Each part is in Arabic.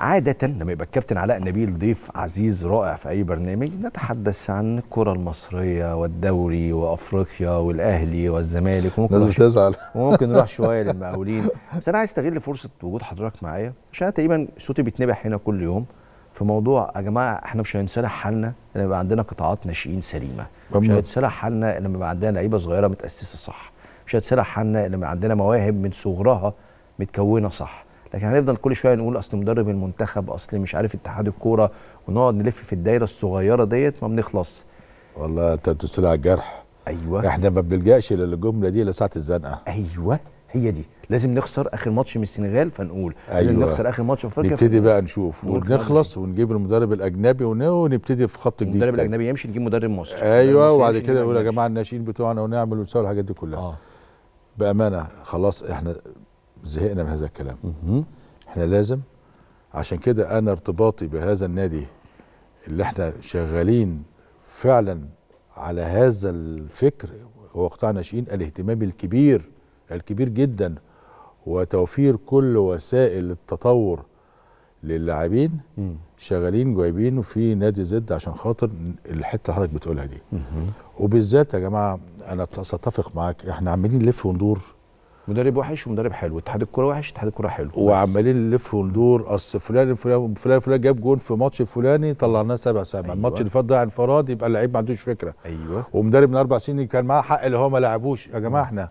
عادة لما يبقى الكابتن علاء نبيل ضيف عزيز رائع في أي برنامج نتحدث عن الكرة المصرية والدوري وأفريقيا والأهلي والزمالك، وممكن نروح شوية للمقاولين، بس أنا عايز أستغل فرصة وجود حضرتك معايا عشان تقريبا صوتي بيتنبح هنا كل يوم في موضوع يا جماعة إحنا مش هنسلح حالنا لما يبقى عندنا قطاعات ناشئين سليمة، مش هنسلح حالنا لما يبقى عندنا لعيبة صغيرة متأسسة صح، مش هنسلح حالنا لما عندنا مواهب من صغرها متكونة صح، لكن هنفضل كل شويه نقول اصل مدرب المنتخب، اصل مش عارف اتحاد الكوره، ونقعد نلف في الدايره الصغيره ديت ما بنخلص. والله انت بتسرع الجرح. ايوه احنا ما بنلجاش للجمله دي الا ساعه الزنقه. ايوه هي دي، لازم نخسر اخر ماتش من السنغال فنقول ايوه لازم نخسر اخر ماتش في افريقيا نبتدي بقى نشوف ونخلص ونجيب المدرب الاجنبي ونبتدي في خط جديد. المدرب الاجنبي يمشي نجيب مدرب مصري. ايوه وبعد كده نقول يا جماعه الناشئين بتوعنا ونعمل ونسوي الحاجات دي كلها. بامانه خلاص احنا زهقنا من هذا الكلام. احنا لازم، عشان كده انا ارتباطي بهذا النادي اللي احنا شغالين فعلا على هذا الفكر هو قطاع ناشئين، الاهتمام الكبير جدا وتوفير كل وسائل التطور للاعبين شغالين جايبينه في نادي زد عشان خاطر الحته اللي حضرتك بتقولها دي. وبالذات يا جماعه انا اتفق معاك، احنا عمالين نلف وندور، مدرب وحش ومدرب حلو، اتحاد الكوره وحش اتحاد الكوره حلو، وعمالين نلف وندور اصل فلان جاب جون في ماتش الفلاني طلعناه 7-7، أيوة. الماتش اللي فات ضاع انفراد يبقى اللعيب ما عندوش فكره، ايوه ومدرب من 4 سنين كان معاه حق اللي هو ما لعبوش. يا جماعه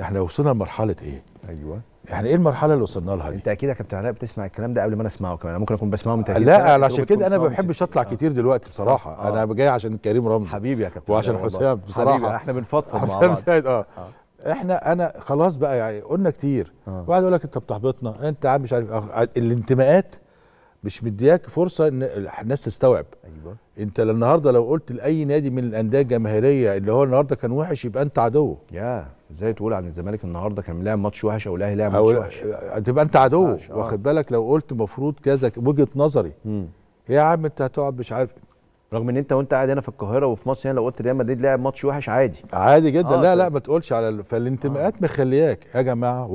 احنا وصلنا لمرحله ايه؟ ايوه احنا ايه المرحله اللي وصلنا لها دي؟ انت اكيد يا كابتن علاء بتسمع الكلام ده قبل ما انا اسمعه كمان، انا ممكن اكون بسمعه من تاكيد. لا عشان كده انا ما بحبش اطلع كتير دلوقتي بصراحه. انا جاي عشان كريم رمزي حبيبي يا كابتن وعشان حسام بصراحه احنا بنفضفض مع بعض. حسام سعيد انا خلاص بقى يعني قلنا كتير، واحد يقول لك انت بتحبطنا، انت عم مش عارف الانتماءات مش مدياك فرصه ان الناس تستوعب. ايوه انت النهارده لو قلت لاي نادي من الانديه الجماهيريه اللي هو النهارده كان وحش يبقى انت عدو. ازاي تقول عن الزمالك النهارده كان لاعب ماتش وحش او الاهلي لاعب ماتش وحش تبقى انت عدو؟ واخد بالك لو قلت المفروض كذا وجهه نظري. يا عم انت هتقعد مش عارف، رغم ان انت وانت قاعد هنا في القاهره وفي مصر هنا لو قلت ريال مدريد لعب ماتش وحش عادي جدا. لا ما تقولش على فالانتماءات مخلياك يا جماعه.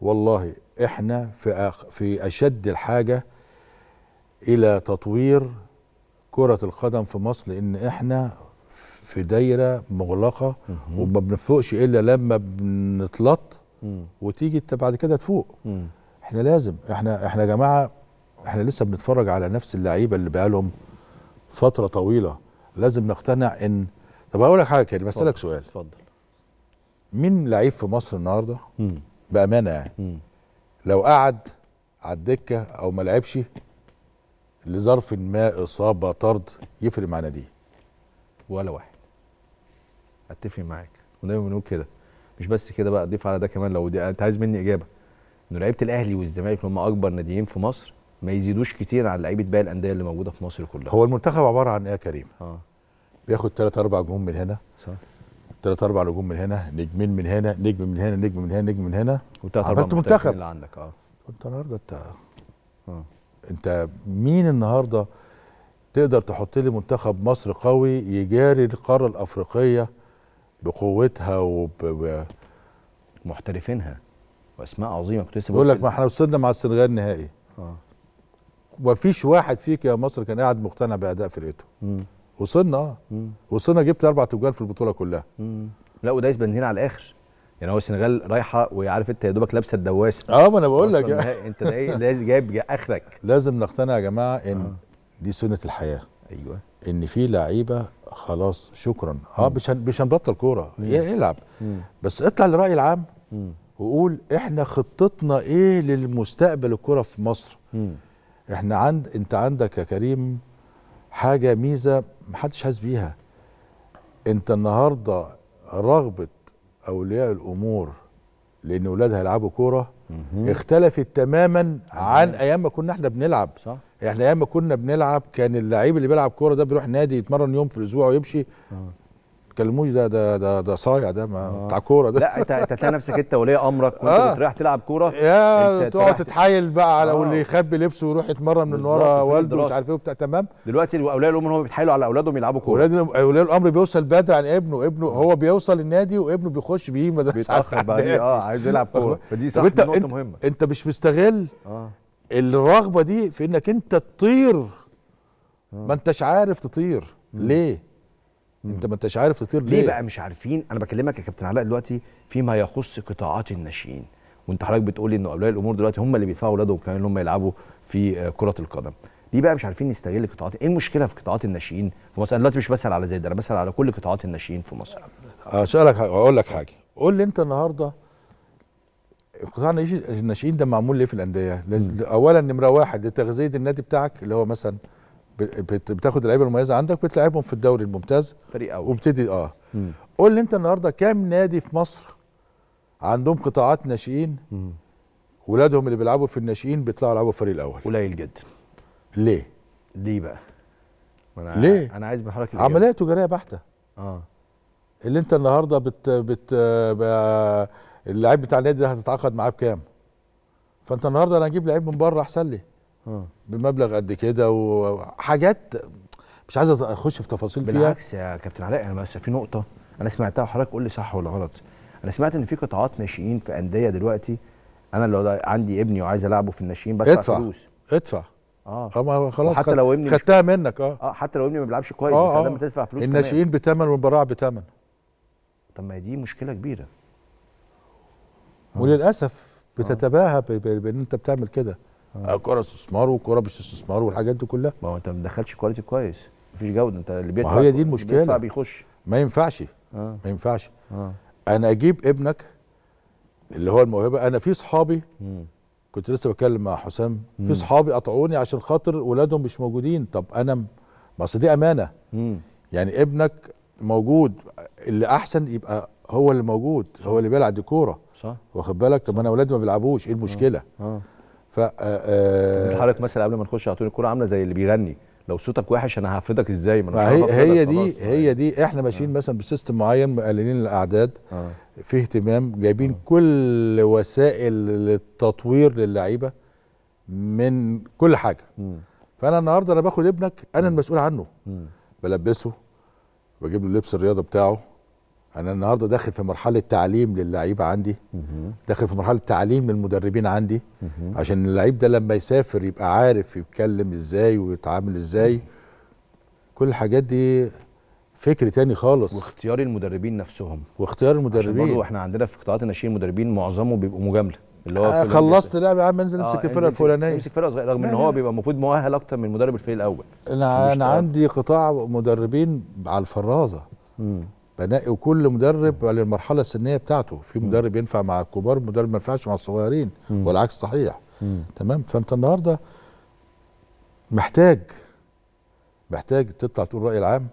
والله احنا في اشد الحاجه الى تطوير كره القدم في مصر، لان احنا في دايره مغلقه وما بنفوقش الا لما بنتلط وتيجي انت بعد كده تفوق. احنا لازم احنا يا جماعه احنا لسه بنتفرج على نفس اللعيبه اللي بقالهم فترة طويلة، لازم نقتنع ان طب اقول لك حاجة كده، بسألك سؤال. اتفضل. مين لعيب في مصر النهارده بأمانة يعني لو قعد على الدكة او ما لعبش لظرف ما، إصابة، طرد، يفرق مع ناديه؟ ولا واحد. أتفق معاك ودايما بنقول كده. مش بس كده بقى، أضيف على ده كمان لو دي أنت عايز مني إجابة، إنه لعيبة الأهلي والزمالك اللي هم أكبر ناديين في مصر ما يزيدوش كتير عن لعيبه باقي الانديه اللي موجوده في مصر كلها. هو المنتخب عباره عن ايه يا كريم؟ بياخد 3-4 نجوم من هنا، صح، 3-4 نجوم من هنا، نجمين من هنا، نجم من هنا، نجم من هنا، نجم من هنا، عملت منتخب اللي عندك. انت النهارده انت مين النهارده تقدر تحط لي منتخب مصر قوي يجاري القاره الافريقيه بقوتها ومحترفينها واسماء عظيمه؟ كنت لسه بقول لك ما احنا وصلنا مع السنغال نهائي. مفيش واحد فيك يا مصر كان قاعد مقتنع باداء فرقته. وصلنا جبت 4 تجوان في البطوله كلها. لا ودايس بنزين على الاخر، يعني هو السنغال رايحه وعارف انت يا دوبك لابسه الدواسه. ما انا بقول لك انت لازم جايب اخرك. لازم نقتنع يا جماعه ان دي سنه الحياه. ايوه ان في لعيبه خلاص شكرا. مش هنبطل كوره، العب بس اطلع للراي العام وقول احنا خطتنا ايه للمستقبل الكوره في مصر. احنا انت عندك يا كريم حاجه ميزه محدش حاسس بيها، انت النهارده رغبه اولياء الامور لان اولادها يلعبوا كوره اختلفت تماما عن ايام ما كنا احنا بنلعب. صح. احنا ايام ما كنا بنلعب كان اللعيب اللي بيلعب كوره ده بيروح نادي يتمرن يوم في الاسبوع ويمشي. تكلموش ده صايع، ده بتاع كوره ده. لا انت تلاقي نفسك انت ولي امرك وانت بتروح تلعب كوره، يا تقعد تتحايل بقى على واللي يخبي لبسه ويروح يتمرن من ورا والده مش عارف ايه وبتاع. تمام. دلوقتي اولياء الامور هم بيتحايلوا على اولادهم يلعبوا كوره. اولياء الامر بيوصل بدري عن ابنه هو بيوصل النادي وابنه بيخش بيه مدرسه بيتاخر بقى عايز يلعب كوره. فدي صح، نقطه مهمه. انت مش مستغل الرغبه دي في انك انت تطير، ما انتش عارف تطير ليه؟ انت ما انتش عارف تطير ليه بقى؟ مش عارفين. انا بكلمك يا كابتن علاء دلوقتي فيما يخص قطاعات الناشئين، وانت حضرتك بتقولي انه اولياء الامور دلوقتي هم اللي بيدفعوا اولادهم كمان ان هم يلعبوا في كره القدم. ليه بقى مش عارفين نستغل قطاعات؟ ايه المشكله في قطاعات الناشئين في مصر؟ انا دلوقتي مش بسال على زايد، انا بسال على كل قطاعات الناشئين في مصر. اسالك اقول لك حاجه، قول لي انت النهارده قطاع الناشئين ده معمول ليه في الانديه؟ اولا نمره واحد لتغذيه النادي بتاعك، اللي هو مثلا بتاخد اللعيبه المميزه عندك بتلعبهم في الدوري الممتاز فريق اول وبتدي قول لي انت النهارده كام نادي في مصر عندهم قطاعات ناشئين ولادهم اللي بيلعبوا في الناشئين بيطلعوا يلعبوا في الفريق الاول؟ قليل جدا. ليه؟ دي بقى أنا ليه؟ انا عايز بحرك عمليه تجاريه بحته. اللي انت النهارده اللعيب بتاع النادي ده هتتعاقد معاه بكام؟ فانت النهارده انا هجيب لعيب من بره احسن لي بمبلغ قد كده، وحاجات مش عايز اخش في تفاصيل فيها. بالعكس يا كابتن علاء، انا بس في نقطه انا سمعتها وحضرتك قول لي صح ولا غلط. انا سمعت ان في قطاعات ناشئين في انديه دلوقتي، انا لو عندي ابني وعايز العبه في الناشئين بدفع فلوس. ادفع خلاص، حتى لو ابني خدتها منك. حتى لو ابني ما بيلعبش كويس، بس لما تدفع فلوس الناشئين بتمن والبراعه بتمن. طب ما دي مشكله كبيره وللاسف بتتباهى بان انت بتعمل كده. كرة استثمار وكرة مش استثمار والحاجات دي كلها. ما هو انت ما دخلتش كواليتي كويس، مفيش جودة، انت اللي بيدفع. ما هي دي المشكلة، بيدفع بيخش. ما ينفعش ما ينفعش انا اجيب ابنك اللي هو الموهبة. انا في صحابي كنت لسه بتكلم مع حسام، في صحابي قطعوني عشان خاطر ولادهم مش موجودين. طب انا ما اصل دي امانة. يعني ابنك موجود، اللي احسن يبقى هو اللي موجود، هو اللي بيلعب دي كورة، صح؟ واخد بالك؟ طب انا ولادي ما بيلعبوش، ايه المشكلة؟ حضرتك مثلا قبل ما نخش على طول الكوره عامله زي اللي بيغني، لو صوتك وحش انا هفردك ازاي؟ ما هي دي احنا ماشيين مثلا بسيستم معين، مقللين الاعداد، في اهتمام، جايبين كل وسائل للتطوير للعيبه من كل حاجه. فانا النهارده انا باخد ابنك، انا المسؤول عنه، بلبسه، بجيب له لبس الرياضه بتاعه. انا النهارده داخل في مرحله تعليم للعيبه عندي، داخل في مرحله تعليم للمدربين عندي، عشان اللعيب ده لما يسافر يبقى عارف يتكلم ازاي ويتعامل ازاي. كل الحاجات دي فكر تاني خالص. واختيار المدربين نفسهم، واختيار المدربين، عشان برضه احنا عندنا في قطاعات الناشئين مدربين معظمهم بيبقوا مجامله، اللي هو خلصت لا يا عم انزل امسك الفرقه الفلانيه، امسك فرقه صغيره، رغم ان هو بيبقى المفروض مؤهل اكتر من مدرب الفريق الاول. انا عندي قطاع مدربين على الفرازه، بنقي وكل مدرب على المرحله السنيه بتاعته. في مدرب ينفع مع الكبار، مدرب ما ينفعش مع الصغيرين، والعكس صحيح. تمام. فانت النهارده محتاج تطلع تقول الراي العام،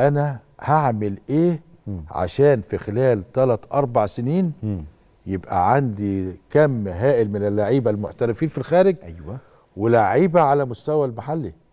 انا هعمل ايه عشان في خلال 3-4 سنين يبقى عندي كم هائل من اللعيبه المحترفين في الخارج، ايوه، ولاعيبه على مستوى المحلي.